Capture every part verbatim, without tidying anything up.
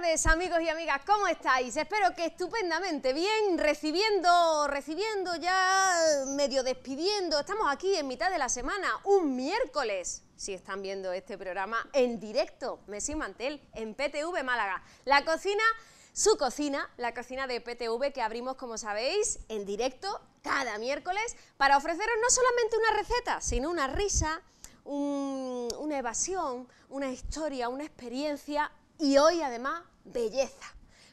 tardes, amigos y amigas, ¿cómo estáis? Espero que estupendamente bien, recibiendo, recibiendo ya, medio despidiendo. Estamos aquí en mitad de la semana, un miércoles. Si están viendo este programa en directo, Mesa y Mantel, en P T V Málaga. La cocina, su cocina, la cocina de P T V que abrimos, como sabéis, en directo cada miércoles para ofreceros no solamente una receta, sino una risa, un, una evasión, una historia, una experiencia. Y hoy, además, belleza,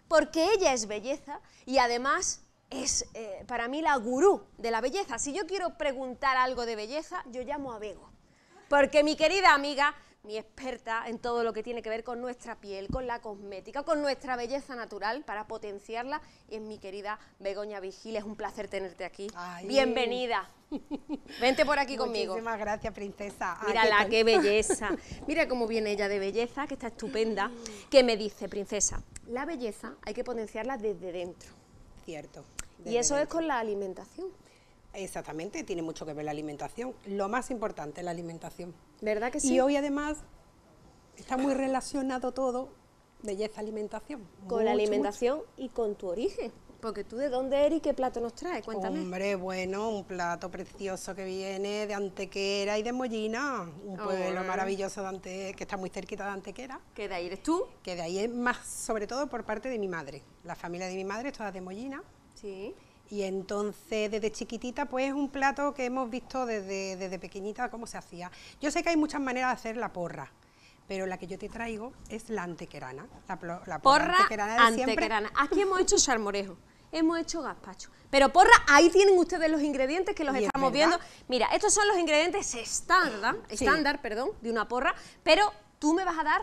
porque ella es belleza y, además, es eh, para mí la gurú de la belleza. Si yo quiero preguntar algo de belleza, yo llamo a Bego, porque mi querida amiga, mi experta en todo lo que tiene que ver con nuestra piel, con la cosmética, con nuestra belleza natural, para potenciarla, y es mi querida Begoña Vigil. Es un placer tenerte aquí. Ay. Bienvenida. Vente por aquí conmigo. Muchísimas gracias, princesa. Ay, mírala, qué, qué belleza. Mira cómo viene ella de belleza, que está estupenda. Que me dice, princesa, la belleza hay que potenciarla desde dentro. Cierto. Desde y eso dentro. Es con la alimentación. Exactamente, tiene mucho que ver la alimentación. Lo más importante es la alimentación. ¿Verdad que sí? Y hoy, además, está muy relacionado todo, belleza-alimentación. Con mucho, la alimentación mucho. Y con tu origen. Porque tú, ¿de dónde eres y qué plato nos traes? Cuéntame. Hombre, bueno, un plato precioso que viene de Antequera y de Mollina. Un pueblo oh. maravilloso de Ante, que está muy cerquita de Antequera. ¿Que de ahí eres tú? Que de ahí es más, sobre todo por parte de mi madre. La familia de mi madre es toda de Mollina. Sí. Y entonces, desde chiquitita, pues es un plato que hemos visto desde, desde pequeñita cómo se hacía. Yo sé que hay muchas maneras de hacer la porra, pero la que yo te traigo es la antequerana. La, la porra, porra antequerana, de antequerana. Siempre. Aquí hemos hecho salmorejo, hemos hecho gazpacho. Pero porra, ahí tienen ustedes los ingredientes que los y estamos es viendo. Mira, estos son los ingredientes estándar, sí. estándar perdón, de una porra, pero tú me vas a dar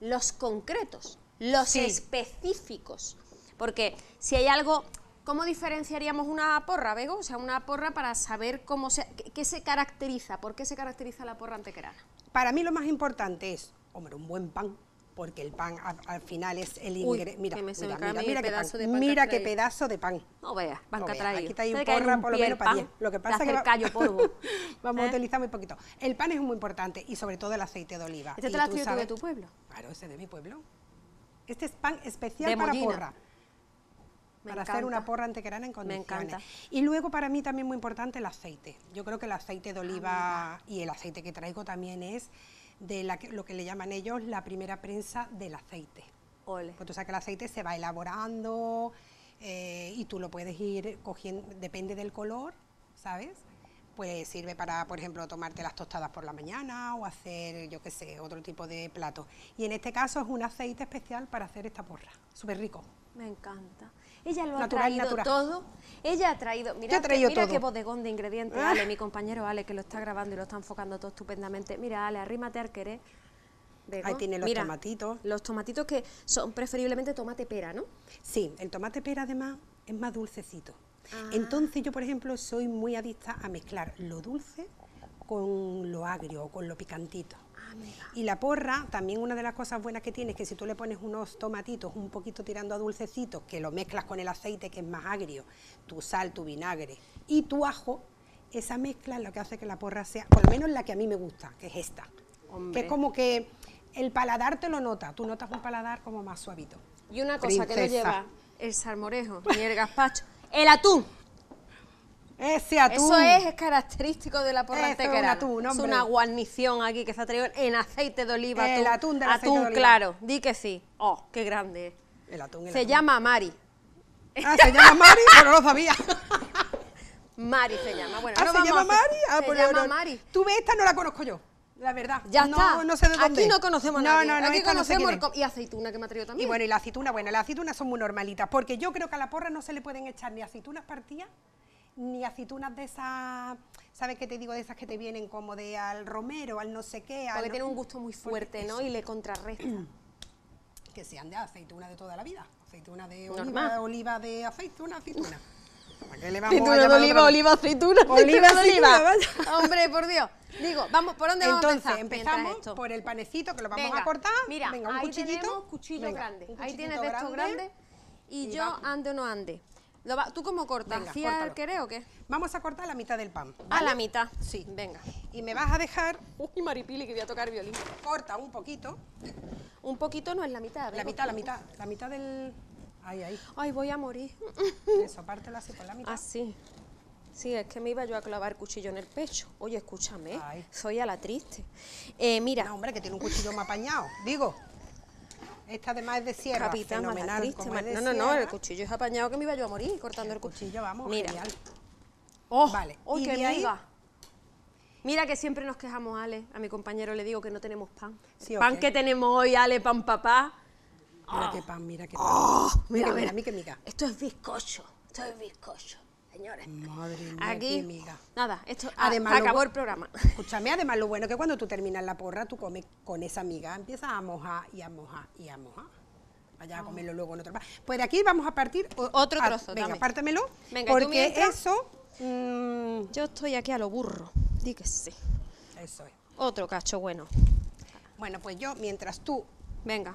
los concretos, los sí. específicos. Porque si hay algo... ¿Cómo diferenciaríamos una porra, Bego? O sea, una porra para saber cómo se, qué se caracteriza, por qué se caracteriza la porra antequerana. Para mí lo más importante es, hombre, un buen pan, porque el pan al, al final es el ingrediente. Mira, mira, mira, mira, qué, pedazo pan. De pan mira qué pedazo de pan. No veas, banca no traído. Aquí está ahí un porra un por lo menos pan, para diez. Lo que pasa es que va... callo, polvo. vamos ¿Eh? a utilizar muy poquito. El pan es muy importante y sobre todo el aceite de oliva. ¿Este te lo has traído de tu pueblo? Claro, ese de mi pueblo. Este es pan especial de para Mollina. Porra. Para hacer una porra antequerana en condiciones. Me encanta. Y luego para mí también muy importante el aceite. Yo creo que el aceite de oliva ah, y el aceite que traigo también es de la que, lo que le llaman ellos la primera prensa del aceite. Ole. Pues tú sabes que el aceite se va elaborando eh, y tú lo puedes ir cogiendo, depende del color, ¿sabes? Pues sirve para, por ejemplo, tomarte las tostadas por la mañana o hacer, yo qué sé, otro tipo de plato. Y en este caso es un aceite especial para hacer esta porra. Súper rico. Me encanta. Ella lo natural, ha traído natural. todo. Ella ha traído... Mira, que, mira todo. Qué bodegón de ingredientes, Ale, mi compañero Ale, que lo está grabando y lo está enfocando todo estupendamente. Mira, Ale, arrímate al querer. Bego. Ahí tiene los mira, tomatitos. Los tomatitos que son preferiblemente tomate pera, ¿no? Sí, el tomate pera además es más dulcecito. Ah. Entonces yo, por ejemplo, soy muy adicta a mezclar lo dulce con lo agrio, con lo picantito. Y la porra, también una de las cosas buenas que tiene es que si tú le pones unos tomatitos un poquito tirando a dulcecitos, que lo mezclas con el aceite que es más agrio, tu sal, tu vinagre y tu ajo, esa mezcla es lo que hace que la porra sea, por lo menos la que a mí me gusta, que es esta. Hombre. Que es como que el paladar te lo nota, tú notas un paladar como más suavito. Y una cosa Princesa. que no lleva el salmorejo ni el gazpacho, el atún. Ese atún. Eso es, es característico de la porra antequerana. Es un atún, es una guarnición aquí que se ha traído en aceite de oliva. Atún, el atún del aceite de oliva. Atún, claro, di que sí. Oh, qué grande es. El atún, el Se atún. llama Mari. Ah, se llama Mari, pero no lo sabía. Mari se llama. Bueno, ah, no ¿se vamos llama Mari? Ah, se llama no, Mari. Tú ves, esta no la conozco yo. La verdad, ya no, está. no sé de dónde. Aquí no conocemos nada. No, no, no, aquí conocemos no sé y aceituna que me ha traído también. Y bueno, y la aceituna, bueno, las aceitunas son muy normalitas, porque yo creo que a la porra no se le pueden echar ni aceitunas partidas, ni aceitunas de esas, ¿sabes qué te digo? De esas que te vienen como de al romero, al no sé qué. Porque no, tiene un gusto muy fuerte, ¿no? Eso. Y le contrarresta. Que sean de aceitunas de toda la vida. Aceitunas de oliva, oliva de aceituna, aceituna. ¿Para qué le vamos aceituna a de oliva, oliva, aceituna, oliva, aceituna, oliva. oliva. Hombre, por Dios. Digo, vamos, ¿por dónde vamos Entonces, a empezar? Entonces, empezamos esto. por el panecito que lo vamos Venga, a cortar. Mira, Venga, un ahí cuchillito. tenemos cuchillo Venga, grande. Ahí tienes de estos grandes. Y, y yo vamos. ande o no ande. Lo va, ¿Tú cómo cortas? Venga, ¿hacía el querer o qué? Vamos a cortar la mitad del pan. ¿Vale? ¿A la mitad? Sí. Venga. Y me vas a dejar... Uy, Maripili, que voy a tocar violín. Corta un poquito. Un poquito no es la mitad. La mitad, la mitad. La mitad del... Ahí, ahí. Ay, voy a morir. Eso, pártela así por la mitad. Así. Sí, es que me iba yo a clavar cuchillo en el pecho. Oye, escúchame, ay, soy a la triste. Eh, mira... No, hombre, que tiene un cuchillo más apañado, digo. Esta además es de sierra, capitán, fenomenal, triste, como es de no, no, no, el cuchillo es apañado que me iba yo a morir cortando el cuchillo. El cuchillo, vamos, mira. Genial. Oh, vale. Oh, qué miga. Mira que siempre nos quejamos, Ale. A mi compañero le digo que no tenemos pan. Sí, el pan okay. que tenemos hoy, Ale, pan papá. Mira oh. qué pan, mira qué pan. Oh, mira, mira, mira, mira. Esto es bizcocho, esto es bizcocho. Señores, madre mía, aquí, amiga. Nada, esto además, ah, acabó el programa. Escúchame, además lo bueno es que cuando tú terminas la porra, tú comes con esa miga, empiezas a mojar y a mojar y a mojar. Vaya oh. a comerlo luego en otro pan. Pues de aquí vamos a partir o, otro trozo. A, venga, dame. Pártemelo, venga, porque ¿tú mientras? Eso... Mmm, yo estoy aquí a lo burro, di que sí. Eso es. Otro cacho bueno. Bueno, pues yo, mientras tú... Venga,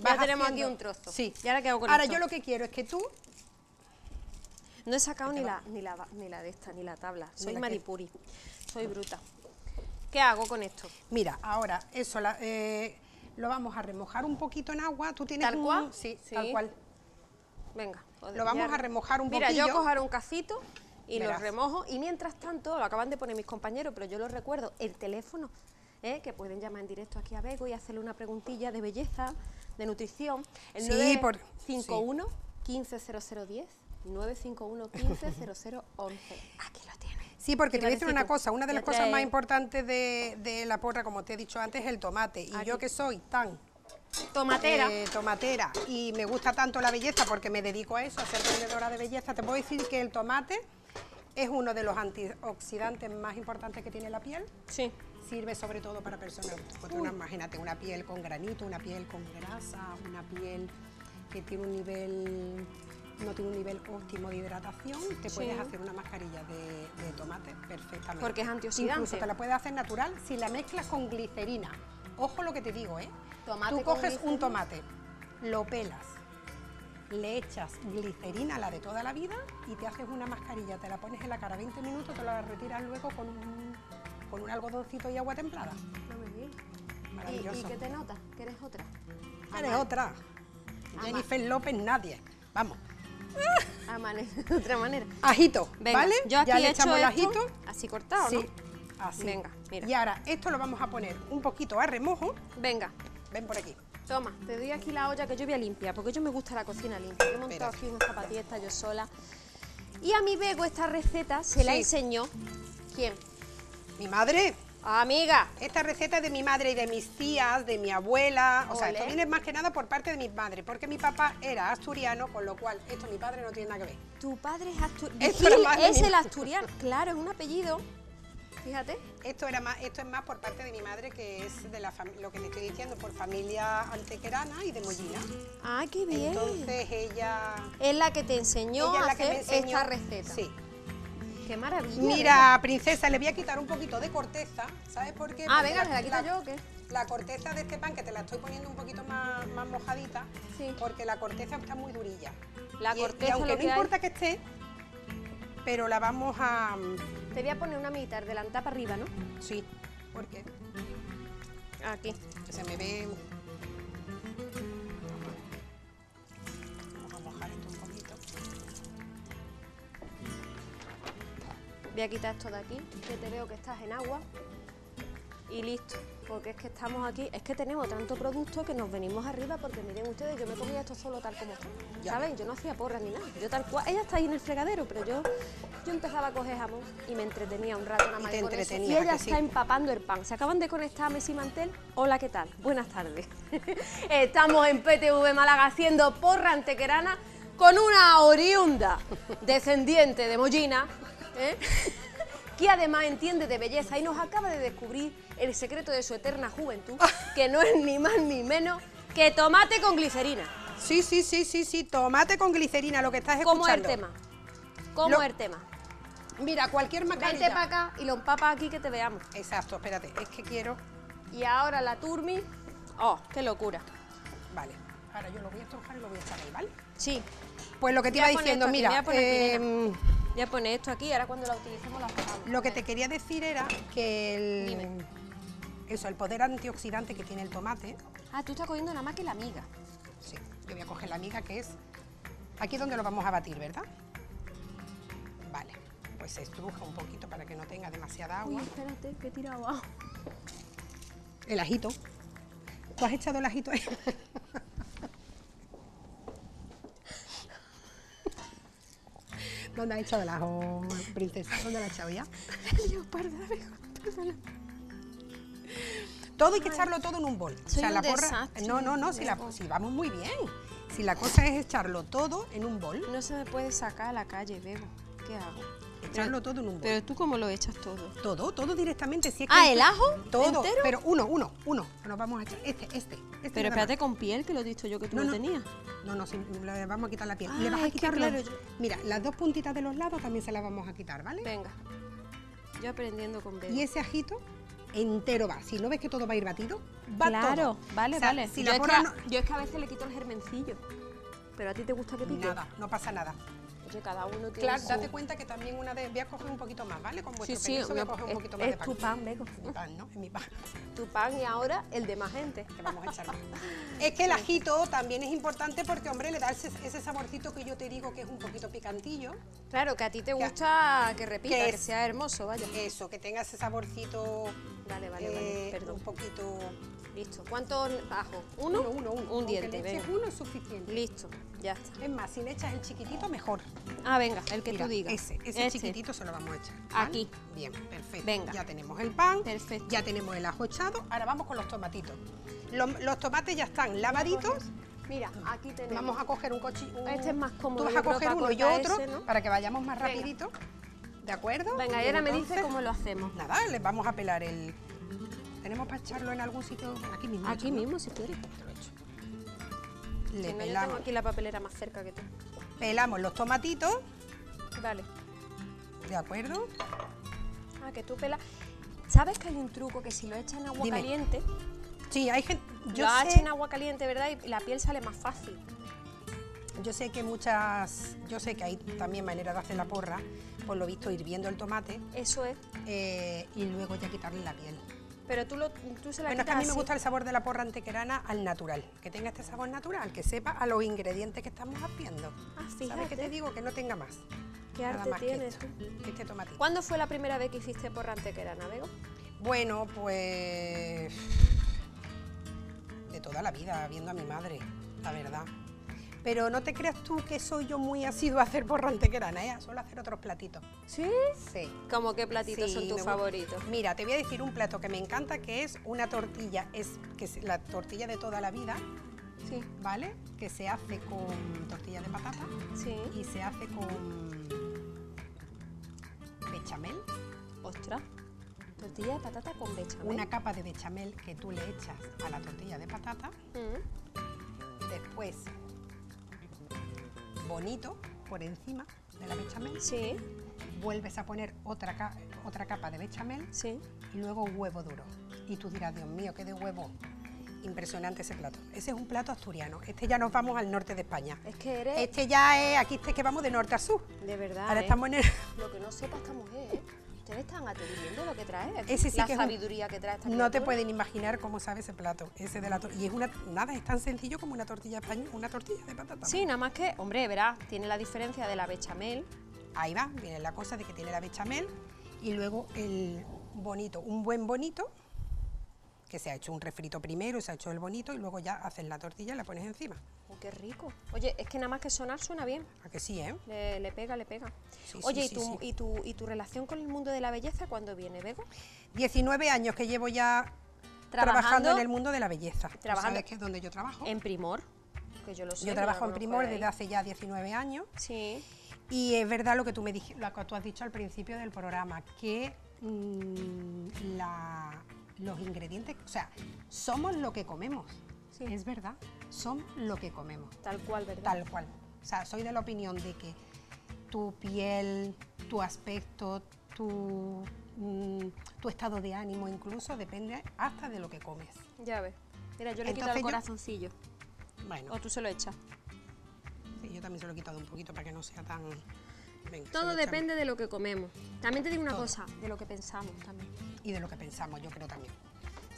ya tenemos haciendo, aquí un trozo. Sí. Y ahora quedo con ahora esto. Yo lo que quiero es que tú... No he sacado ni la, ni, la, ni la de esta, ni la tabla. Soy maripuri, soy bruta. ¿Qué hago con esto? Mira, ahora eso la, eh, lo vamos a remojar un poquito en agua. ¿Tú tienes ¿Tal un, cual? Sí, sí, tal cual. Venga. Joder, lo vamos ya. a remojar un Mira, poquillo. Mira, yo cojo un cacito y Verás. lo remojo. Y mientras tanto, lo acaban de poner mis compañeros, pero yo lo recuerdo, el teléfono, ¿eh? Que pueden llamar en directo aquí a Bego y hacerle una preguntilla de belleza, de nutrición. El sí, por... nueve cinco uno, uno cinco cero cero uno cero. nueve cinco uno, uno cinco cero cero uno uno. Aquí lo tienes. Sí, porque te voy a decir una cosa. Una de las cosas más importantes de, de la porra, como te he dicho antes, es el tomate. Y Aquí. yo que soy tan... Tomatera. Eh, tomatera. Y me gusta tanto la belleza porque me dedico a eso, a ser vendedora de belleza. Te puedo decir que el tomate es uno de los antioxidantes más importantes que tiene la piel. Sí. Sirve sobre todo para personas... Porque una, imagínate, una piel con granito, una piel con grasa, una piel que tiene un nivel... no tiene un nivel óptimo de hidratación, te sí. puedes hacer una mascarilla de, de tomate perfectamente. Porque es antioxidante. Incluso te la puedes hacer natural si la mezclas con glicerina. Ojo lo que te digo, ¿eh? Tomate Tú coges glicerina. un tomate, lo pelas, le echas glicerina, la de toda la vida, y te haces una mascarilla, te la pones en la cara veinte minutos, te la retiras luego con un, con un algodoncito y agua templada. No me digas. Maravilloso. ¿Y, ¿Y qué te notas? ¿Que eres otra? Eres Amar. otra. Amar. Jennifer López, nadie. Vamos. Amanece de otra manera. Ajito, Venga, ¿vale? Yo aquí ya le echamos el ajito. Así cortado, sí, ¿no? Así. Venga, mira. Y ahora esto lo vamos a poner un poquito a remojo. Venga. Ven por aquí. Toma, te doy aquí la olla que yo voy a limpiar, porque yo me gusta la cocina limpia. Yo he montado Espera. aquí unas zapatillas yo sola. Y a mi Bego esta receta se sí. la enseñó. ¿Quién? Mi madre. Amiga. Esta receta es de mi madre y de mis tías, de mi abuela. Olé. O sea, esto viene más que nada por parte de mi madre, porque mi papá era asturiano, con lo cual esto mi padre no tiene nada que ver. Tu padre es asturiano. Es el asturiano, claro, es un apellido. Fíjate. Esto era más, esto es más por parte de mi madre, que es de la lo que te estoy diciendo, por familia antequerana y de Mollina. Ah, qué bien. Entonces ella. Es la que te enseñó a hacer enseñó, esta receta. Sí. ¡Qué maravilla! Mira, ¿verdad? Princesa, le voy a quitar un poquito de corteza, ¿sabes por qué? Ah, venga, ¿se la quito yo o qué? La corteza de este pan, que te la estoy poniendo un poquito más, más mojadita, sí. porque la corteza está muy durilla. La y, corteza y aunque lo que no hay... importa que esté, pero la vamos a... Te voy a poner una mitad delantada para arriba, ¿no? Sí, porque... Aquí. Se me ve... Voy a quitar esto de aquí, que te veo que estás en agua y listo, porque es que estamos aquí, es que tenemos tanto producto que nos venimos arriba porque miren ustedes, yo me comía esto solo tal como está, ¿saben? Yo no hacía porra ni nada, yo tal cual, ella está ahí en el fregadero, pero yo, yo empezaba a coger jamón y me entretenía un rato nada más con eso, y ella está sí. empapando el pan. Se acaban de conectar a Mesa y Mantel, hola, ¿qué tal? Buenas tardes, estamos en P T V Málaga haciendo porra antequerana con una oriunda descendiente de Mollina, ¿eh? que además entiende de belleza y nos acaba de descubrir el secreto de su eterna juventud, que no es ni más ni menos que tomate con glicerina. Sí, sí, sí, sí, sí, tomate con glicerina, lo que estás escuchando. ¿Cómo es el tema? ¿Cómo lo... es el tema? Mira, cualquier mascarilla. Vente para acá y lo empapas aquí que te veamos. Exacto, espérate, es que quiero... Y ahora la turmi... ¡Oh, qué locura! Vale, ahora yo lo voy a estrojar y lo voy a echar ahí, ¿vale? Sí. Pues lo que te iba diciendo, mira, voy a poner eh, aquí, voy a poner esto aquí, ahora cuando la utilicemos la sacamos. Lo que te quería decir era que el, Dime. Eso, el poder antioxidante que tiene el tomate. Ah, tú estás cogiendo nada más que la miga. Sí, yo voy a coger la miga, que es aquí donde lo vamos a batir, ¿verdad? Vale, pues se estruja un poquito para que no tenga demasiada agua. Uy, espérate, que he tirado agua. El ajito. ¿Tú has echado el ajito ahí? ¿Dónde has echado el ajo, princesa? ¿Dónde lo has echado ya? El leopardo, perdona. Todo hay que echarlo todo en un bol. Soy o sea, un la porra. No, no, no, si, la, si vamos muy bien. Si la cosa es echarlo todo en un bol. No se me puede sacar a la calle, Bebo. ¿Qué hago? Echarlo pero, todo en un bol. Pero tú, ¿cómo lo echas todo? Todo, todo directamente. Si es ah, que ¿el ajo? Todo. ¿Entero? Pero uno, uno, uno. Nos vamos a echar este, este. este pero espérate más. Con piel, que lo he dicho yo que tú no, no, no tenía. No, no, si, le vamos a quitar la piel. Ah, le vas a quitar que, claro, los, yo... Mira, las dos puntitas de los lados también se las vamos a quitar, ¿vale? Venga. Yo aprendiendo con Bebo. Y ese ajito entero va. Si no ves que todo va a ir batido, va claro, todo. vale, o sea, vale. Si yo, la es que, no... yo es que a veces le quito el germencillo. Pero a ti te gusta que pique. Nada, no pasa nada. Oye, cada uno tiene Claro, su... date cuenta que también una de... Voy a coger un poquito más, ¿vale? Con vuestro sí, sí, permiso voy a coger es, un poquito más de pan. Es tu pan, Bego. Mi pan, ¿no? Es mi pan. Tu pan y ahora el de más gente. Que vamos a echar más. Es que el ajito también es importante porque, hombre, le da ese, ese saborcito que yo te digo que es un poquito picantillo. Claro, que a ti te gusta que, que repita, que, es, que sea hermoso, vaya. Eso, que tenga ese saborcito... Vale, vale, eh, vale, perdón. Un poquito... Listo. ¿Cuántos ajos? ¿Uno? Uno, uno, uno. Un diente, venga. Uno es suficiente. Listo, ya está. Es más, si le echas el chiquitito, mejor. Ah, venga, el que Mira, tú digas. Ese, ese este. chiquitito se lo vamos a echar. ¿Vale? Aquí. Bien, perfecto. Venga. Ya tenemos el pan. Perfecto. Ya tenemos el ajo echado. Ahora vamos con los tomatitos. Los, los tomates ya están lavaditos. Mira, aquí tenemos. Vamos a coger un cochillo. Este es más cómodo. Tú vas a coger uno y yo otro, ese, ¿no? Para que vayamos más venga. rapidito. ¿De acuerdo? Venga, y ahora me dice cómo lo hacemos. Nada, les vamos a pelar el... Tenemos para echarlo en algún sitio aquí mismo. Aquí mismo, ¿no? Si quieres. Te lo echo. Le no, pelamos. Yo tengo aquí la papelera más cerca que tú. Pelamos los tomatitos. Vale. ¿De acuerdo? Ah, que tú pelas. ¿Sabes que hay un truco que si lo echas en agua Dime. caliente? Sí, hay gente. Yo lo sé... echan en agua caliente, ¿verdad? Y la piel sale más fácil. Yo sé que muchas, yo sé que hay también maneras de hacer la porra, por lo visto hirviendo el tomate. Eso es. Eh, y luego ya quitarle la piel. Pero tú, lo, tú se la bueno, quitas Bueno, es que a mí así. me gusta el sabor de la porra antequerana al natural, que tenga este sabor natural, que sepa a los ingredientes que estamos haciendo. Ah, fíjate. ¿Sabes qué te digo? Que no tenga más. ¿Qué Nada arte más tienes? Que esto, que este tomatito. ¿Cuándo fue la primera vez que hiciste porra antequerana, Bego? Bueno, pues... de toda la vida, viendo a mi madre, la verdad. Pero no te creas tú que soy yo muy asidua a hacer porra antequerana, ¿eh? Suelo hacer otros platitos. ¿Sí? Sí. ¿Cómo qué platitos sí, son tus favoritos? Mira, te voy a decir un plato que me encanta, que es una tortilla, es, que es la tortilla de toda la vida, sí. ¿vale? Que se hace con tortilla de patata sí. y se hace con bechamel. Ostras, tortilla de patata con bechamel. Una capa de bechamel que tú le echas a la tortilla de patata. Mm. Después... bonito por encima de la bechamel. Sí. Vuelves a poner otra, ca otra capa de bechamel. Sí. Y luego huevo duro. Y tú dirás, Dios mío, qué de huevo. Impresionante ese plato. Ese es un plato asturiano. Este ya nos vamos al norte de España. Es que eres... Este ya es... Aquí es que vamos de norte a sur. De verdad, Ahora eh. estamos en el... Lo que no sepa esta mujer, ¿eh? Ustedes están atendiendo lo que trae. Ese sí la que es sabiduría un... que trae esta criatura. No te pueden imaginar cómo sabe ese plato. Ese de la tor... Y es una nada, es tan sencillo como una tortilla española, una tortilla de patata. Sí, nada más que, hombre, verás, tiene la diferencia de la bechamel. Ahí va, viene la cosa de que tiene la bechamel. Y luego el bonito, un buen bonito, que se ha hecho un refrito primero, se ha hecho el bonito y luego ya haces la tortilla y la pones encima. Oh, ¡qué rico! Oye, es que nada más que sonar suena bien. ¿A que sí, eh? Le, le pega, le pega. Sí, Oye, sí, ¿y, tu, sí, sí. Y, tu, ¿y tu relación con el mundo de la belleza cuándo viene, Bego? diecinueve años que llevo ya trabajando, trabajando en el mundo de la belleza. ¿Sabes qué es donde yo trabajo? En Primor, que yo lo sé. Yo trabajo en Primor desde hace ya diecinueve años. Sí. Y es verdad lo que tú, me dij, lo que tú has dicho al principio del programa, que mmm, la... los ingredientes, o sea, somos lo que comemos, sí. es verdad, son lo que comemos. Tal cual, ¿verdad? Tal cual. O sea, soy de la opinión de que tu piel, tu aspecto, tu, mm, tu estado de ánimo incluso depende hasta de lo que comes. Ya ves. Mira, yo le Entonces, quito el corazoncillo. Yo... Bueno. O tú se lo echas. Sí, yo también se lo he quitado un poquito para que no sea tan... Venga, todo depende de lo que comemos. También te digo una Todo. cosa, de lo que pensamos también. Y de lo que pensamos, yo creo también.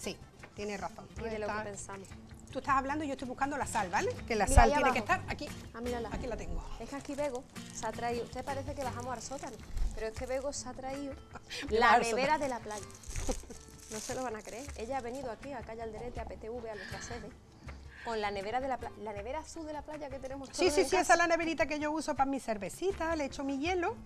Sí, tienes razón. Y de estás? lo que pensamos. Tú estás hablando y yo estoy buscando la sal, ¿vale? Que la Mira sal tiene abajo. que estar aquí. Ah, mírala. Aquí la tengo. Es que aquí Bego se ha traído... Usted parece que bajamos al sótano, pero es que Bego se ha traído la nevera de la playa. No se lo van a creer. Ella ha venido aquí, a Calle Alderete, a P T V, a nuestra sede, con la nevera de la playa, la nevera azul de la playa que tenemos todos. Sí, sí, sí, casa. Esa es la neverita que yo uso para mi cervecita, le echo mi hielo,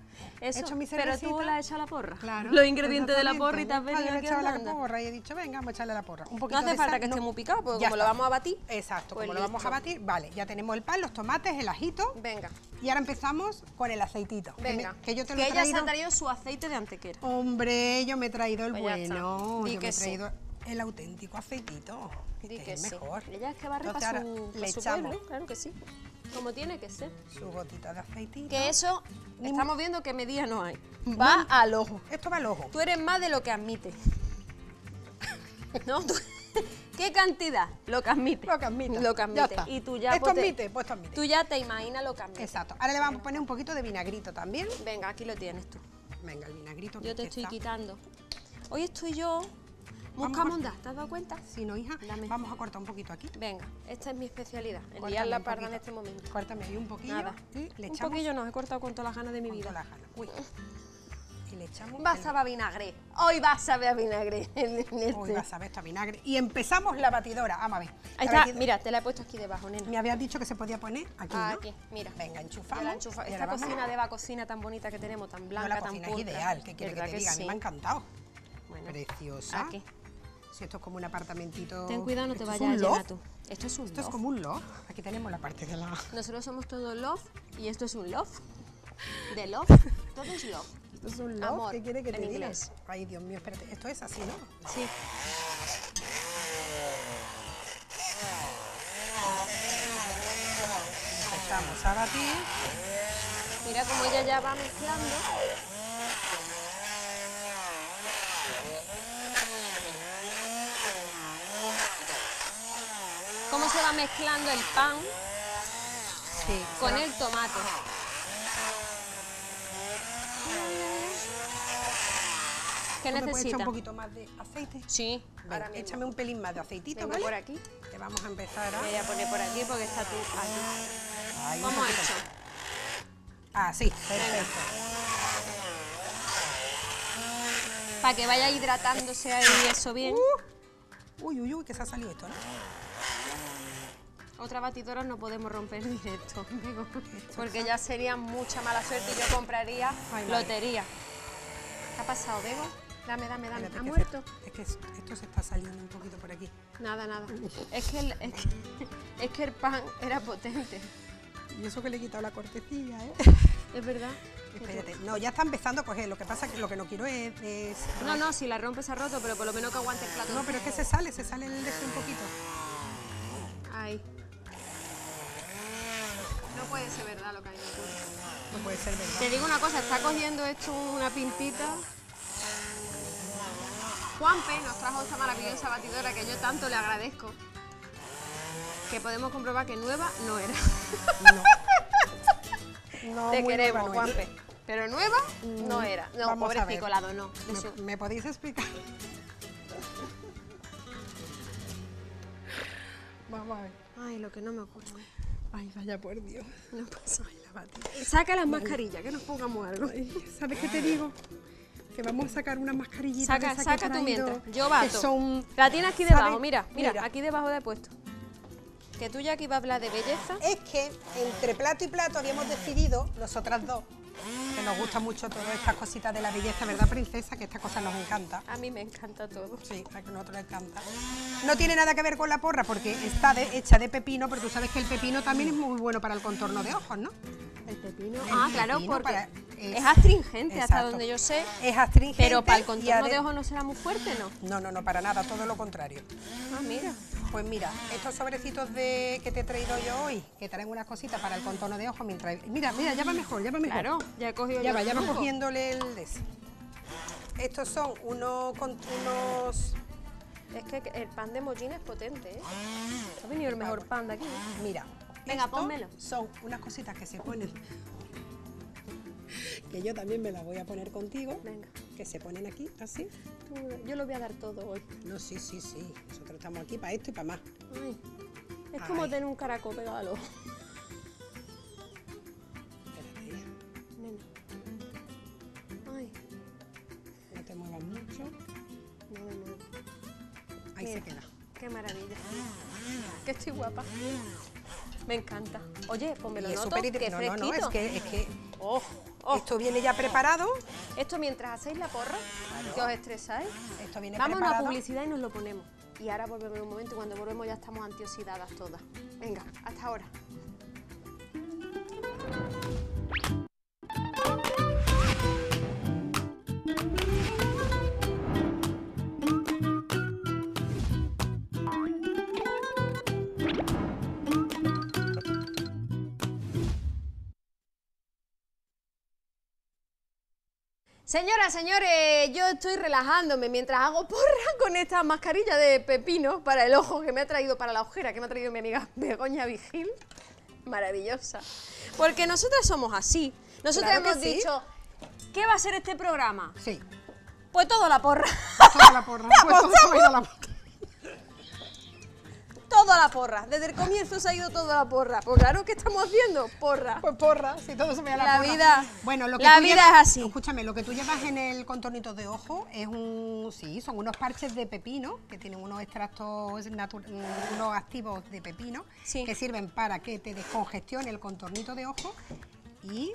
Eso, echo mi cervecita. Pero tú la has echado la porra. Claro. Los ingredientes de la porra y te has venido aquí andando. Yo le he echado la porra y he dicho, venga, vamos a echarle la porra. Un poquito no hace de falta sal, que no. esté muy picado, porque ya como está. lo vamos a batir. Exacto, pues como listo. lo vamos a batir, vale, ya tenemos el pan, los tomates, el ajito. Venga. Y ahora empezamos con el aceitito. Venga. Que, me, que yo te lo que he traído. Ella se ha traído su aceite de Antequera. Hombre, yo me he traído el pues bueno. Yo me he traído el auténtico aceitito. Que que es mejor. Sí. Ella es que barre Entonces, para su, para le su echamos. pueblo, claro que sí. Como tiene que ser. Su gotita de aceitito. Que eso, Ni estamos viendo que medida no hay. Va no, al ojo. Esto va al ojo. Tú eres más de lo que admites. ¿No? ¿Qué cantidad? Lo que admites. Lo que admites. Lo que admites. Y tú ya... Esto pues, admite, pues esto admite. Tú ya te imaginas lo que admites. Exacto. Ahora le vamos a poner un poquito de vinagrito también. Venga, aquí lo tienes tú. Venga, el vinagrito. Yo te estoy está. quitando. Hoy estoy yo... Moscamonda, ¿te has dado cuenta? Sí, no, hija. Dame. Vamos a cortar un poquito aquí. Venga, esta es mi especialidad, el liar la parda en este momento. Córtame ahí un poquillo. Nada. Y le un echamos... poquillo no, he cortado con todas las ganas de mi con vida. Con todas las ganas. Uy. Y le echamos... Vas el... a ver vinagre. Hoy vas a ver vinagre. Este. Hoy vas a ver esta vinagre. Y empezamos la batidora. Vamos a ver. Ahí está, batidora. Mira, te la he puesto aquí debajo, nena. Me habías dicho que se podía poner aquí, ah, ¿no? Aquí, mira. Venga, enchufamos. La enchufa... Esta vamos. cocina de Eva Cocina tan bonita que tenemos, tan blanca, no, tan pura. La cocina es ideal, ¿qué quiere que te diga? A mí me ha encantado. Preciosa. Aquí. Si esto es como un apartamentito... Ten cuidado, no te vayas a llenar tú. Esto es un loft. Esto es como un loft. Aquí tenemos la parte de la... Nosotros somos todos loft y esto es un loft. De loft. Todo es loft. Esto es un loft. ¿Qué quiere que te diga? Ay, Dios mío, espérate. Esto es así, ¿no? Sí. Empezamos a batir. Mira cómo ella ya va mezclando. Cómo se va mezclando el pan sí, con el tomate. ¿Qué necesita? ¿Puedes echar un poquito más de aceite? Sí. Ven, ahora échame mismo. un pelín más de aceitito, Venga, ¿vale? por aquí. Te vamos a empezar a... Voy a poner por aquí porque está tú aquí. ¿Cómo ha hecho? Ah, sí. Perfecto. Para que vaya hidratándose ahí eso bien. Uh, uy, uy, uy, que se ha salido esto, ¿no? Otra batidora no podemos romper directo, porque ya sería mucha mala suerte y yo compraría Ay, lotería. ¿Qué ha pasado, Bego? Dame, dame, dame. Espérate, ¿Ha muerto? Se, es que esto se está saliendo un poquito por aquí. Nada, nada. es, que el, es, que, es que el pan era potente. Y eso que le he quitado la cortecilla, ¿eh? Es verdad. Espérate, no, ya está empezando a coger, lo que pasa es que lo que no quiero es... es... No, no, si la rompes ha roto, pero por lo menos que aguante el plato. No, pero es que se sale, se sale el de este un poquito. Ahí. No puede ser verdad lo que hay en el culo. No puede ser verdad. Te digo una cosa, está cogiendo esto una pintita. Juanpe nos trajo esta maravillosa batidora que yo tanto le agradezco. Que podemos comprobar que nueva no era. No. no Te queremos, nueva, Juanpe. Pero nueva no era. No, pobre picolado, no. ¿Me, ¿Me podéis explicar? Vamos a ver. Ay, lo que no me ocurre. Ay, vaya por Dios. No pasa. Ay, la batidora. Saca las mascarillas, que nos pongamos algo. Ay, ¿sabes qué te digo? Que vamos a sacar unas mascarillitas. Saca, de saca tú mientras. Yo bato. Son, la tienes aquí debajo, mira, mira, mira, aquí debajo de puesto. Que tú ya aquí vas a hablar de belleza. Es que entre plato y plato habíamos decidido, nosotras dos, que nos gusta mucho todas estas cositas de la belleza, ¿verdad, princesa? Que estas cosas nos encanta. A mí me encanta todo. Sí, a nosotros nos encanta. No tiene nada que ver con la porra porque está de, hecha de pepino, pero tú sabes que el pepino también es muy bueno para el contorno de ojos, ¿no? El pepino. El ah, pepino claro, porque para, es, es astringente, exacto, hasta donde yo sé. Es astringente. Pero para el contorno de ojos no será muy fuerte, ¿no? No, no, no, para nada, todo lo contrario. Ah, mira. Pues mira, estos sobrecitos de que te he traído yo hoy, que traen unas cositas para el contorno de ojos mientras... Mira, mira, ya va mejor, ya va mejor. Claro, ya he cogido Ya va, ya va cogiéndole el de ese. Estos son unos... unos... Es que el pan de Mollina es potente, ¿eh? Ha venido el mejor pan de aquí. Mira, Venga, pónmelo. Son unas cositas que se ponen, que yo también me las voy a poner contigo. Venga. Que se ponen aquí, así. Tú, yo lo voy a dar todo hoy. No, sí, sí, sí. Nosotros estamos aquí para esto y para más. Ay, es Ay. como tener un caracol pegado al ojo. Espérate. Nena. Ay. No te muevas mucho. No, no, no. Ahí Mira, se queda. Qué maravilla. Que estoy guapa. Me encanta. Oye, pues me lo noto, que fresquito. No, no, no, es que... Es que... Oh. Oh. Esto viene ya preparado. Esto mientras hacéis la porra, claro, que os estresáis. Esto viene Vamos preparado. a la publicidad y nos lo ponemos. Y ahora volvemos un momento y cuando volvemos ya estamos antioxidadas todas. Venga, hasta ahora. Señoras, señores, yo estoy relajándome mientras hago porra con esta mascarilla de pepino para el ojo que me ha traído, para la ojera que me ha traído mi amiga Begoña Vigil. Maravillosa. Porque nosotras somos así. Nosotras claro hemos sí. dicho, ¿qué va a ser este programa? Sí. Pues todo la porra. Toda la porra. Pues todo la porra. Toda la porra. Desde el comienzo se ha ido toda la porra. Pues claro, ¿qué estamos haciendo? Porra. Pues porra, si todo se me da la, la porra. Vida, bueno, lo que la vida llevas, es así. Escúchame, lo que tú llevas en el contornito de ojo es un... Sí, son unos parches de pepino, que tienen unos extractos, unos activos de pepino, sí, que sirven para que te descongestione el contornito de ojo y...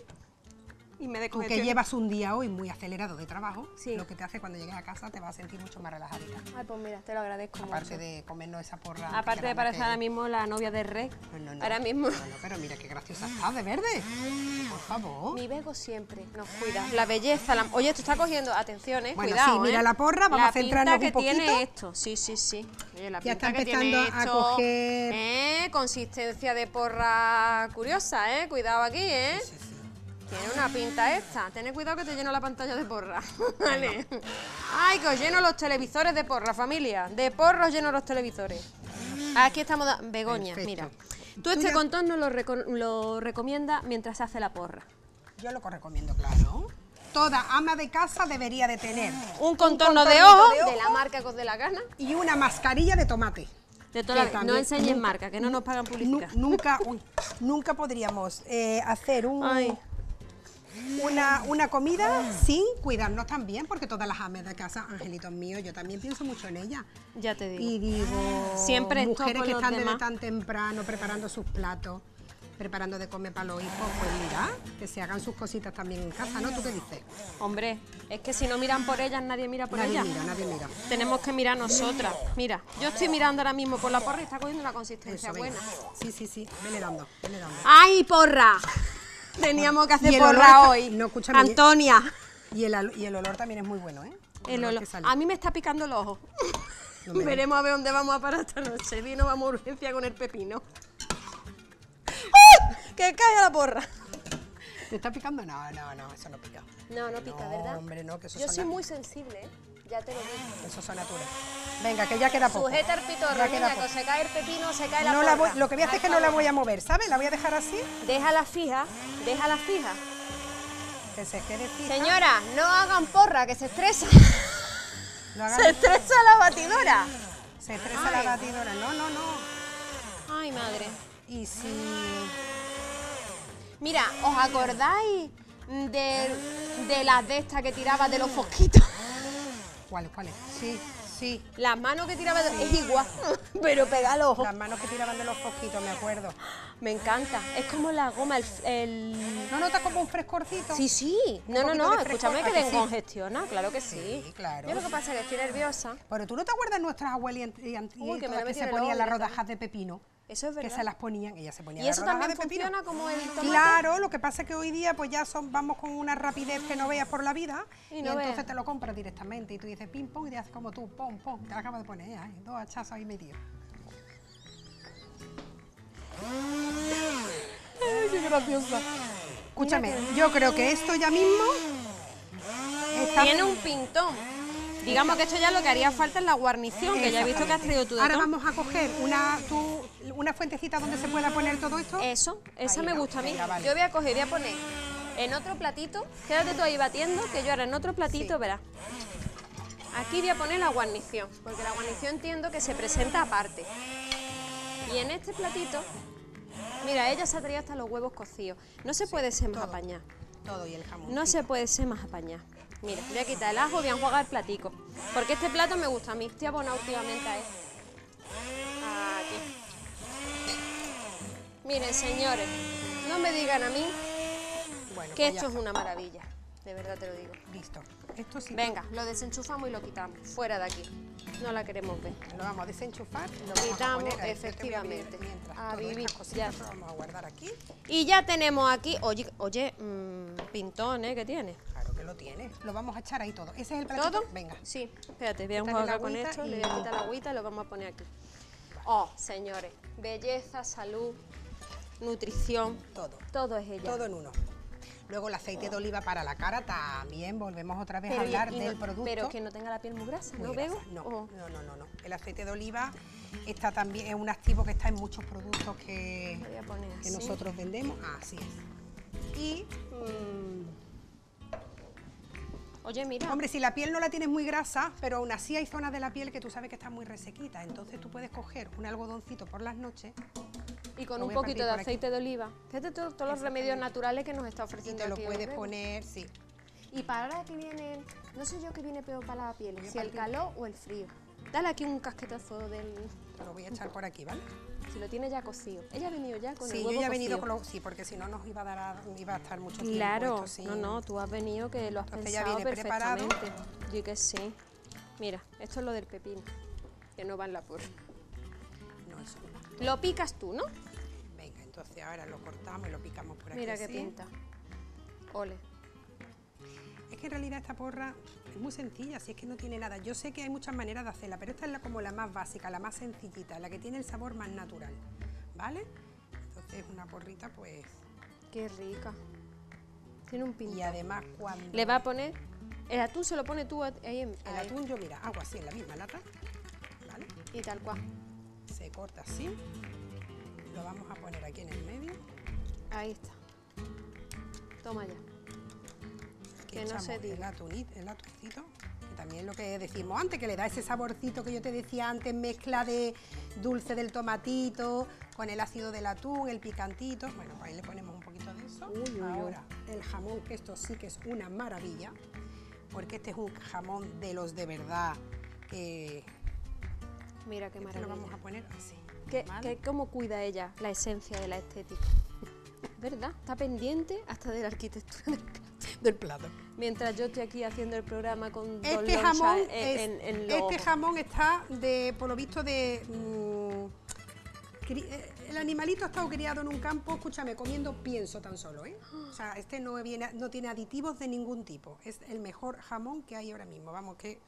Y me tú que llevas un día hoy muy acelerado de trabajo, sí, lo que te hace cuando llegues a casa te vas a sentir mucho más relajadita. Ay, pues mira, te lo agradezco Aparte mucho. de comernos esa porra. Aparte de parecer ahora mismo la novia del rey. No, no, no. Ahora mismo. No, no, pero mira qué graciosa está, de verde. Por favor. Mi Bego siempre nos cuida. La belleza, la... Oye, esto está cogiendo, atención, eh, bueno, cuidado, sí, mira eh. la porra, vamos la a centrarnos un poquito. La pinta que tiene esto, sí, sí, sí. Oye, la ya pinta está empezando que tiene esto, a coger... Eh, consistencia de porra curiosa, eh, cuidado aquí, eh. Sí, sí, sí. Tiene una pinta esta. Tened cuidado que te lleno la pantalla de porra. Vale. Bueno. Ay, que os lleno los televisores de porra, familia. De porra os lleno los televisores. Aquí estamos... Begoña, perfecto, mira. Tú, ¿Tú este ya... contorno lo, reco lo recomiendas mientras se hace la porra. Yo lo recomiendo, claro. Toda ama de casa debería de tener... Un contorno un de, ojo, de ojo... De la marca que os dé la gana. Y una mascarilla de tomate. De toda la... No enseñes marca, que no nos pagan publicidad. Nunca, uy, nunca podríamos eh, hacer un... Ay. Una, una comida ah. sin cuidarnos también, porque todas las amas de casa, angelitos míos, yo también pienso mucho en ellas. Ya te digo. Y digo, siempre mujeres que están desde tan temprano preparando sus platos, preparando de comer para los hijos, pues mira, que se hagan sus cositas también en casa, ¿no? ¿Tú qué dices? Hombre, es que si no miran por ellas, nadie mira por nadie ellas. Nadie mira, nadie mira. Tenemos que mirar nosotras. Mira, yo estoy mirando ahora mismo por la porra y está cogiendo una consistencia Eso, buena. Venga. Sí, sí, sí, vele dando, vele dando. ¡Ay, porra! Teníamos que hacer porra hoy. No, escúchame, Antonia. Y el, y el olor también es muy bueno, ¿eh? El, el olor. olor. A mí me está picando el ojo. No Veremos da. a ver dónde vamos a parar esta noche. Vino, vamos a urgencia con el pepino. ¡Ay! ¡Que caiga la porra! ¿Te está picando? No, no, no, eso no pica. No, no pica, no, ¿verdad? Hombre, no, que eso Yo soy muy sensible, ¿eh? Ya te lo digo. Eso son naturas. Venga, que ya queda poco. Sujeta el pitorro, niña, que se cae el pepino, se cae la no porra. La voy, lo que voy a hacer es que no la voy a mover, ¿sabes? La voy a dejar así. Déjala fija, déjala fija. Que se quede fija. Señora, no hagan porra, que se estresa. No se estresa la batidora. Se estresa Ay. la batidora, no, no, no. Ay, madre. Y si... Mira, ¿os acordáis de, de las de estas que tiraba de los fosquitos? ¿Cuáles, cuáles? Sí, sí. Las manos que tiraban de... sí. Es igual, pero pega al ojo. Las manos que tiraban de los fosquitos, me acuerdo. Me encanta. Es como la goma, el... el... ¿No notas como un frescorcito? Sí, sí. No, no, no. Escúchame, que descongestiona. Sí. Claro que sí. Sí, claro. Yo lo que pasa es que estoy nerviosa. Pero tú no te acuerdas nuestras abuelas y antiguas que, que se ponían las rodajas de pepino. Eso es verdad. Que se las ponían, ellas se ponían las rodajas de pepino. ¿Y eso también funciona como el tomate? Claro, lo que pasa es que hoy día pues ya son, vamos con una rapidez que no veas por la vida. Y, no y entonces te lo compras directamente y tú dices ping pong y te haces como tú, pom, pom, te la acabas de poner, ¿eh? Dos hachazos ahí metidos. Ay, qué graciosa. Escúchame, yo creo que esto ya mismo... Está Tiene un pintón. Digamos que esto ya lo que haría falta es la guarnición, que ya he visto que has traído tú de Ahora todo. vamos a coger una, tú, una fuentecita donde se pueda poner todo esto. Eso, esa ahí me no, gusta a mí. Venga, vale. Yo voy a coger, voy a poner en otro platito. Quédate tú ahí batiendo, que yo ahora en otro platito, sí. Verás. Aquí voy a poner la guarnición, porque la guarnición entiendo que se presenta aparte. Y en este platito, mira, ella se ha traído hasta los huevos cocidos. No se sí, puede ser más todo, apañada. Todo y el jamón. No se puede ser más apañada. Mira, voy a quitar el ajo, voy a enjuagar el platico. Porque este plato me gusta a mí, estoy abonada últimamente a este. Aquí. Miren, señores, no me digan a mí bueno, que esto es una maravilla. De verdad te lo digo. Listo. Esto sí. Venga, lo desenchufamos y lo quitamos. Fuera de aquí. No la queremos ver. Lo vamos a desenchufar y lo quitamos, vamos a poner, efectivamente. A vivir. Lo vamos a guardar aquí. Y ya tenemos aquí. Oye, oye, mmm, pintón, ¿eh? ¿Qué tiene? Claro que lo tiene. Lo vamos a echar ahí todo. ¿Ese es el platito? ¿Todo? Venga. Sí. Espérate, voy a jugar con esto. Y... le voy a quitar la agüita y lo vamos a poner aquí. Vale. Oh, señores. Belleza, salud, nutrición. Todo. Todo es ella. Todo en uno. Luego el aceite de oliva para la cara también, volvemos otra vez pero a hablar y, y del no, producto. Pero que no tenga la piel muy grasa, muy ¿no grasa, veo? No, oh. no, no, no, no. El aceite de oliva está también, es un activo que está en muchos productos que, voy a poner que nosotros vendemos. Ah, así es. Y... Mmm, oye, mira. Hombre, si la piel no la tienes muy grasa, pero aún así hay zonas de la piel que tú sabes que están muy resequitas, entonces tú puedes coger un algodoncito por las noches... Y con un poquito de aceite de oliva. Fíjate todos los remedios naturales que nos está ofreciendo. Y te lo puedes poner, sí. Y para ahora que viene, no sé yo qué viene peor para la piel, si el calor o el frío. Dale aquí un casquetazo del... Te lo voy a echar por aquí, ¿vale? Si lo tiene ya cocido. Ella ha venido ya con el huevo cocido. Sí, yo ya he venido con lo... Sí, porque si no nos iba a dar, iba a estar mucho tiempo. Claro, no, no, tú has venido que lo has pensado perfectamente. Yo que sí. Mira, esto es lo del pepino, que no va en la porra. No, eso no. Lo picas tú, ¿no? Entonces ahora lo cortamos y lo picamos por aquí. Mira qué pinta. Ole. Es que en realidad esta porra es muy sencilla, si es que no tiene nada. Yo sé que hay muchas maneras de hacerla, pero esta es la, como la más básica, la más sencillita, la que tiene el sabor más natural, ¿vale? Entonces una porrita pues... Qué rica. Tiene un pintón. Y además cuando... Le va a poner... El atún se lo pone tú ahí en... El atún yo, mira, hago así en la misma lata, ¿vale? Y tal cual. Se corta así. Lo vamos a poner aquí en el medio. Ahí está. Toma ya. Aquí que no se tire. El atunito, el atuncito, que también lo que decimos antes, que le da ese saborcito que yo te decía antes, mezcla de dulce del tomatito con el ácido del atún, el picantito. Bueno, pues ahí le ponemos un poquito de eso. Uy, ahora, el jamón, que esto sí que es una maravilla, porque este es un jamón de los de verdad. Que... Mira qué maravilla. Este lo vamos a poner así. Que, que cómo cuida ella la esencia de la estética, ¿verdad? Está pendiente hasta de la arquitectura del plato. Mientras yo estoy aquí haciendo el programa con este Don jamón Loncha es, en, en los... Este jamón está, de, por lo visto, de... Mmm, el animalito ha estado criado en un campo, escúchame, comiendo pienso tan solo, ¿eh? O sea, este no, viene, no tiene aditivos de ningún tipo. Es el mejor jamón que hay ahora mismo. Vamos, que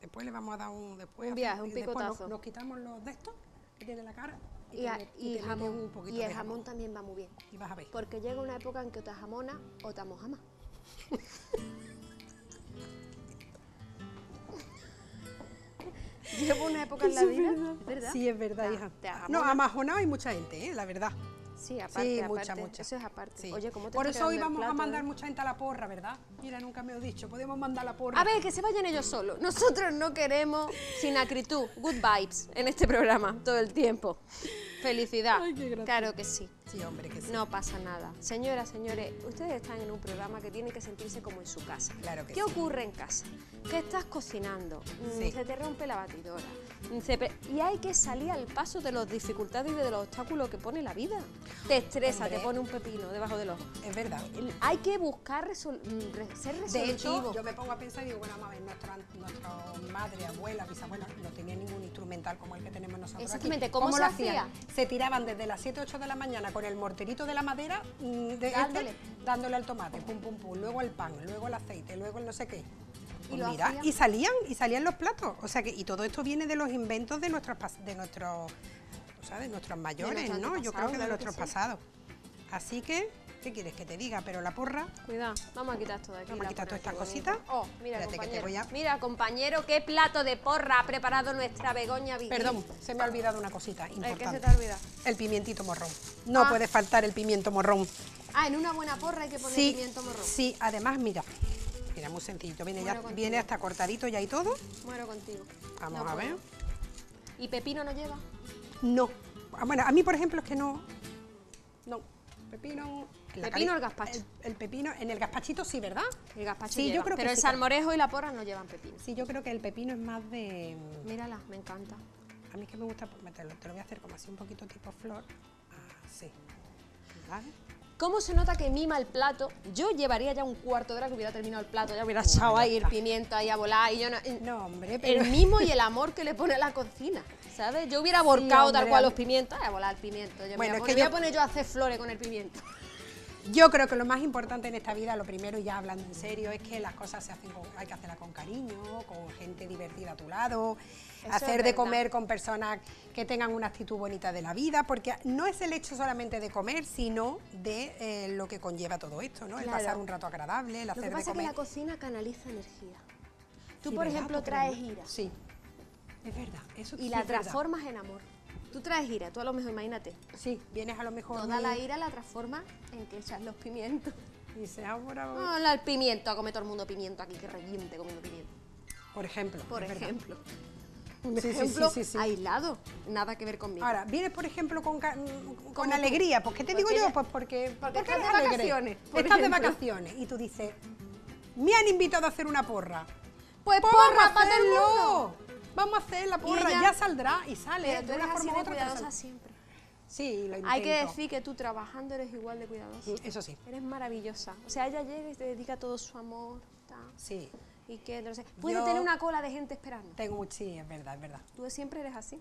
después le vamos a dar un... Después, un viaje, un picotazo. Nos, nos quitamos los de estos. Tiene la cara y, y, tiene, y, y, jamón, un poquito y el jamón, jamón también va muy bien. Y vas a ver. Porque llega una época en que te jamona o te mojama. Llevo una época en la vida, verdad. ¿Verdad? Sí, es verdad, te, hija. Te no, amajonado hay mucha gente, ¿eh? La verdad. Sí, aparte, sí, aparte, mucha, mucha. Eso es aparte. Sí. Oye, ¿cómo te por eso hoy vamos plato, a mandar ¿eh? mucha gente a la porra, ¿verdad? Mira, nunca me lo he dicho, podemos mandar a la porra. A ver, que se vayan ellos solos. Nosotros no queremos sinacritud, good vibes en este programa todo el tiempo. Felicidad. Ay, qué gracia. Claro que sí. Sí, hombre, que sí. No pasa nada. Señoras, señores, ustedes están en un programa que tienen que sentirse como en su casa. Claro que ¿Qué sí. ocurre en casa? Que estás cocinando, sí. se te rompe la batidora, y hay que salir al paso de las dificultades y de los obstáculos que pone la vida. Te estresa, Hombre. te pone un pepino debajo del ojo. Es verdad. Hay que buscar resol ser resolutivo. De hecho, yo me pongo a pensar y digo, bueno, vamos a ver, nuestra, nuestra madre, abuela, bisabuela, no tenía ningún instrumental como el que tenemos nosotros. Exactamente, aquí. ¿Cómo, ¿Cómo se lo hacían? Hacía? Se tiraban desde las siete, ocho de la mañana con el morterito de la madera, de dándole. Este, dándole al tomate, pum, pum, pum, luego al pan, luego al aceite, luego el no sé qué. Pues ¿Y, mira, y salían, y salían los platos. O sea que, y todo esto viene de los inventos de nuestros de nuestros, o sea, de nuestros mayores, de ¿no? Yo creo que de nuestros pasados. Así que ¿Qué quieres que te diga? Pero la porra... Cuidado, vamos a quitar todo aquí. Vamos a quitar todas estas cositas. Oh, mira, espérate, compañero. Que te voy a... Mira, compañero, qué plato de porra ha preparado nuestra Begoña Vigil. Perdón, se me ha olvidado una cosita importante. ¿Qué se te ha olvidado? El pimientito morrón. No ah. puede faltar el pimiento morrón. Ah, en una buena porra hay que poner sí, pimiento morrón. Sí, además, mira. Mira, muy sencillo. Viene, ya, viene hasta cortadito ya y todo. Muero contigo. Vamos no, a ver. ¿Y pepino no lleva? No. Bueno, a mí, por ejemplo, es que no... No. Pepino... ¿El pepino o el gazpacho? El, el pepino, en el gazpachito sí, ¿verdad? El gazpacho sí, lleva, yo creo pero que el sí, salmorejo y la porra no llevan pepino. Sí, yo creo que el pepino es más de... Mírala, me encanta. A mí es que me gusta... Te lo, te lo voy a hacer como así un poquito tipo flor. Así. ¿Vale? ¿Cómo se nota que mima el plato? Yo llevaría ya un cuarto de hora que hubiera terminado el plato, ya hubiera echado ahí el pimiento ahí a volar y yo no... No, hombre, pero... El mimo y el amor que le pone a la cocina, ¿sabes? Yo hubiera volcado sí, tal cual los pimientos, a volar el pimiento. Yo bueno, me voy a poner, es que yo... voy a poner yo a hacer flores con el pimiento. Yo creo que lo más importante en esta vida, lo primero, ya hablando en serio, es que las cosas se hacen con, hay que hacerlas con cariño, con gente divertida a tu lado, eso hacer de comer con personas que tengan una actitud bonita de la vida, porque no es el hecho solamente de comer, sino de eh, lo que conlleva todo esto, ¿no? Claro. El pasar un rato agradable, el hacer de comer. Lo que pasa es que la cocina canaliza energía. Tú, sí, por ¿verdad? ejemplo, traes ira. Sí, es verdad. Eso y sí la transformas verdad. en amor. Tú traes ira, tú a lo mejor, imagínate. Sí, vienes a lo mejor... Toda muy... la ira la transforma en que echas los pimientos. Y se ha morado... No, el pimiento, a comer todo el mundo pimiento aquí, que reviente comiendo pimiento. Por ejemplo. Por ejemplo. Un sí, ejemplo sí, sí, sí, sí. aislado, nada que ver conmigo. Ahora, vienes, por ejemplo, con, con, con alegría. ¿Pues qué te digo yo? Pues porque... Porque, porque estás de alegre. vacaciones. Estás ejemplo. de vacaciones y tú dices, me han invitado a hacer una porra. Pues porra, para todo el mundo. Vamos a hacer la porra, ella, ya saldrá y sale. Pero tú eres así de cuidadosa siempre. Sí, lo intento. Hay que decir que tú trabajando eres igual de cuidadosa. Sí, eso sí. Eres maravillosa. O sea, ella llega y te dedica todo su amor. Ta. Sí. Y que, no sé, puede Yo tener una cola de gente esperando. Tengo, sí, es verdad, es verdad. Tú siempre eres así.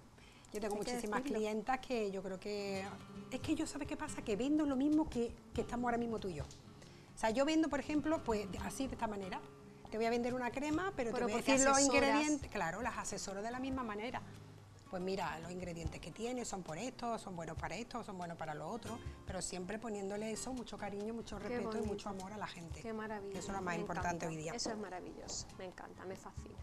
Yo tengo Hay muchísimas que clientas que yo creo que... Es que yo, ¿sabes qué pasa? Que vendo lo mismo que, que estamos ahora mismo tú y yo. O sea, yo vendo, por ejemplo, pues así, de esta manera. Te voy a vender una crema, pero, pero te voy a decir los ingredientes. Claro, las asesoro de la misma manera. Pues mira, los ingredientes que tiene son por esto, son buenos para esto, son buenos para lo otro, pero siempre poniéndole eso, mucho cariño, mucho respeto y mucho amor a la gente. Qué maravilla. Eso es lo más importante hoy día. Eso es maravilloso, me encanta, me fascina.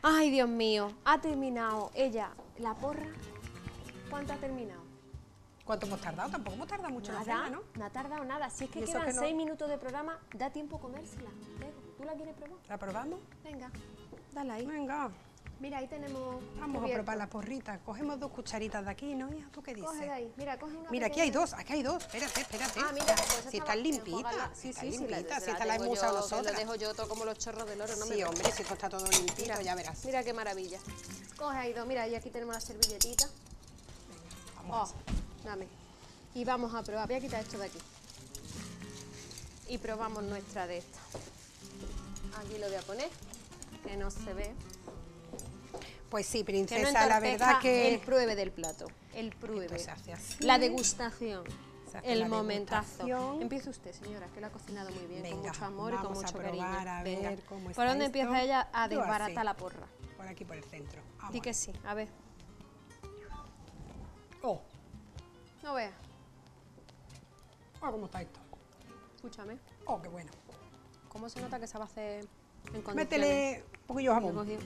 Ay, Dios mío, ha terminado ella la porra. ¿Cuánto ha terminado? ¿Cuánto hemos tardado? Tampoco hemos tardado mucho nada, la cena, ¿no? No ha tardado nada. Si es que quedan que no... seis minutos de programa, da tiempo comérsela. ¿Tú la quieres probar? ¿La probamos? Venga, dale ahí. Venga. Mira, ahí tenemos... Vamos cubierto. a probar la porrita. Cogemos dos cucharitas de aquí, ¿no, hija? ¿Tú qué dices? Coge de ahí. Mira, coge una Mira, pequeña. Aquí hay dos, aquí hay dos. Espérate, espérate. Ah, mira, pues si está limpita, si está limpita, si está la hemos usado nosotros. Lo dejo yo todo como los chorros del oro, no sí, me Sí, hombre, si esto está todo limpito, mira, ya verás. Mira qué maravilla. Coge ahí dos, mira, y aquí tenemos la servilletita. Venga, vamos. Oh. Dame. Y vamos a probar. Voy a quitar esto de aquí. Y probamos nuestra de esta. Aquí lo voy a poner, que no se ve. Pues sí, princesa, la verdad que... El pruebe del plato, el pruebe. La degustación, el momentazo. Empiece usted, señora, que lo ha cocinado muy bien, con mucho amor y con mucho cariño. ¿Por dónde empieza ella a desbaratar la porra? Por aquí, por el centro. Di que sí, a ver. Oh. No veas. Oh, ¿cómo está esto? Escúchame. Oh, qué bueno. ¿Cómo se nota que se va a hacer en condiciones? Métele un poquillo de jamón.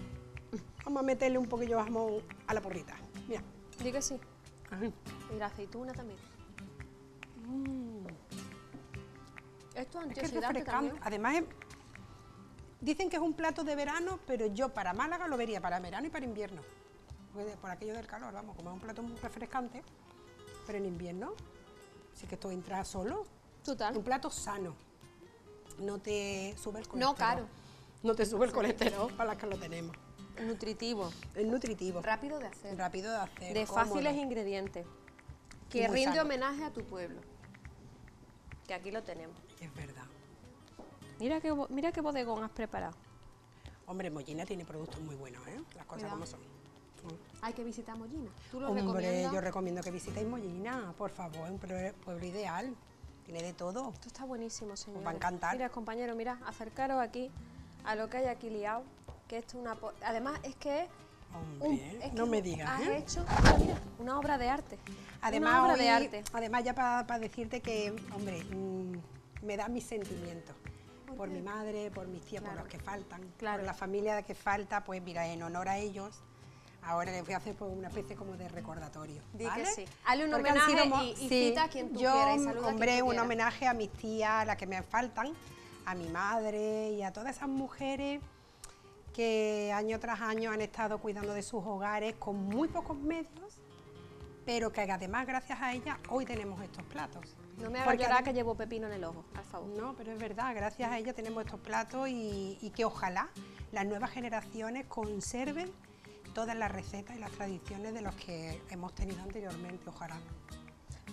Vamos a meterle un poquillo de jamón a la porrita. Mira. Di que sí. Ajá. Y la aceituna también. Mm. Esto es antioxidante es que también. Además, es... dicen que es un plato de verano, pero yo para Málaga lo vería para verano y para invierno. Por aquello del calor, vamos, como es un plato muy refrescante. Pero en invierno, sí que esto entra solo. Total. Un plato sano. No te sube el colesterol. No, caro. No te sube el colesterol, para las que lo tenemos. Nutritivo. Es nutritivo. Rápido de hacer. Rápido de hacer. De cómodo. Fáciles ingredientes. Que Muy rinde sano. homenaje a tu pueblo. Que aquí lo tenemos. Es verdad. Mira qué, mira qué bodegón has preparado. Hombre, Mollina tiene productos muy buenos, ¿eh? Las cosas Cuidado. como son. Hay que visitar Mollina. ¿Tú lo Hombre, recomiendas? Yo recomiendo que visitéis Mollina, por favor, es un pueblo ideal. Tiene de todo. Esto está buenísimo, señor. Os va a encantar. Mira, compañero, mira, acercaros aquí a lo que hay aquí liado. Que esto es una... Además, es que es Hombre, uh, es que no me digas. Has ¿eh? hecho mira, una obra de arte. Además, una obra hoy, de arte. Además, ya para pa decirte que, hombre, mmm, me da mis sentimientos. Por, por mi madre, por mis tías, claro. por los que faltan, claro. por la familia que falta, pues mira, en honor a ellos. Ahora les voy a hacer pues, una especie como de recordatorio. Di ¿vale? que sí. Hazle un Porque homenaje sido, y, y sí, cita a quien tú yo, quieras. Yo compré un homenaje a mis tías, a las que me faltan, a mi madre y a todas esas mujeres que año tras año han estado cuidando de sus hogares con muy pocos medios, pero que además gracias a ellas hoy tenemos estos platos. No me hagas llorar que llevo pepino en el ojo, por favor. No, pero es verdad, gracias a ellas tenemos estos platos y, y que ojalá las nuevas generaciones conserven todas las recetas y las tradiciones de los que hemos tenido anteriormente, ojalá.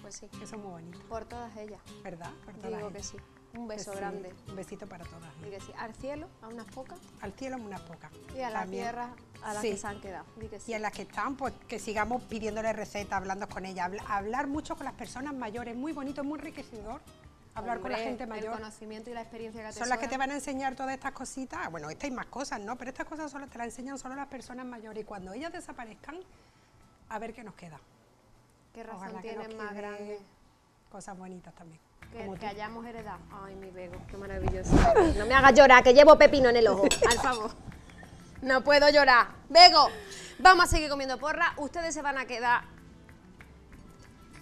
Pues sí. Eso es muy bonito. Por todas ellas. ¿Verdad? Por todas Digo ellas. que sí. Un beso que grande. Sí. Un besito para todas. Ellas. Y que sí. Al cielo, a unas pocas. Al cielo, a unas pocas. Y a las tierras, a las sí. que se han quedado. Que sí. Y a las que están, pues que sigamos pidiéndoles recetas, hablando con ellas. Hablar mucho con las personas mayores, muy bonito, muy enriquecedor. Hablar Hombre, con la gente mayor. El conocimiento y la experiencia que te Son sobra. las que te van a enseñar todas estas cositas. Bueno, estas y más cosas, ¿no? Pero estas cosas solo te las enseñan solo las personas mayores. Y cuando ellas desaparezcan, a ver qué nos queda. Qué razón Ojalá tienen más grande. Cosas bonitas también. Que, que hayamos heredado. Ay, mi Bego, qué maravilloso. No me hagas llorar, que llevo pepino en el ojo. Al favor. No puedo llorar. Bego, vamos a seguir comiendo porra. Ustedes se van a quedar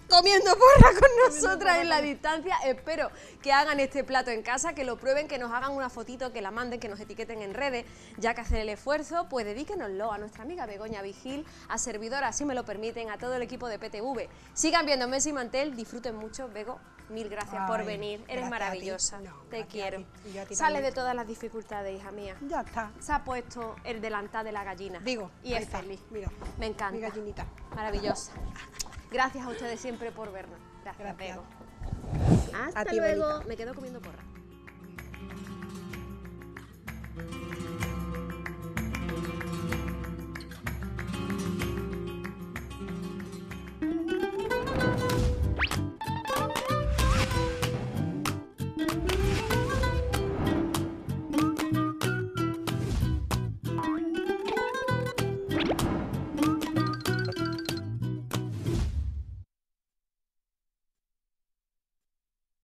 comiendo porra con nosotras porra en la distancia. Espero que hagan este plato en casa, que lo prueben, que nos hagan una fotito, que la manden, que nos etiqueten en redes. Ya que hacer el esfuerzo, pues dedíquenoslo a nuestra amiga Begoña Vigil, a servidora, si me lo permiten, a todo el equipo de P T V. Sigan viendo Mesa y Mantel, disfruten mucho. Bego, mil gracias Ay, por venir. Eres maravillosa. No, Te quiero. Sales de todas las dificultades, hija mía. Ya está. Se ha puesto el delantal de la gallina. Digo. Y es está. feliz. Mira, me encanta. Mi gallinita. Maravillosa. Gracias a ustedes siempre por vernos. Gracias, Bego. Hasta luego. Bonita. Me quedo comiendo porra.